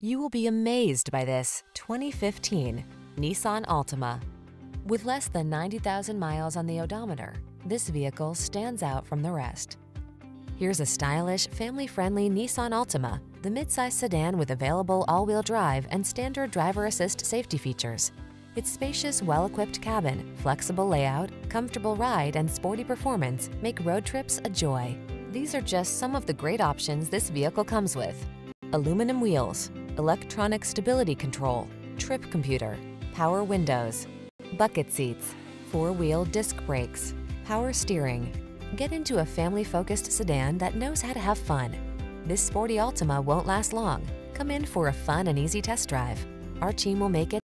You will be amazed by this 2015 Nissan Altima. With less than 90,000 miles on the odometer, this vehicle stands out from the rest. Here's a stylish, family-friendly Nissan Altima, the midsize sedan with available all-wheel drive and standard driver assist safety features. Its spacious, well-equipped cabin, flexible layout, comfortable ride, and sporty performance make road trips a joy. These are just some of the great options this vehicle comes with: aluminum wheels, electronic stability control, trip computer, power windows, bucket seats, four-wheel disc brakes, power steering. Get into a family-focused sedan that knows how to have fun. This sporty Altima won't last long. Come in for a fun and easy test drive. Our team will make it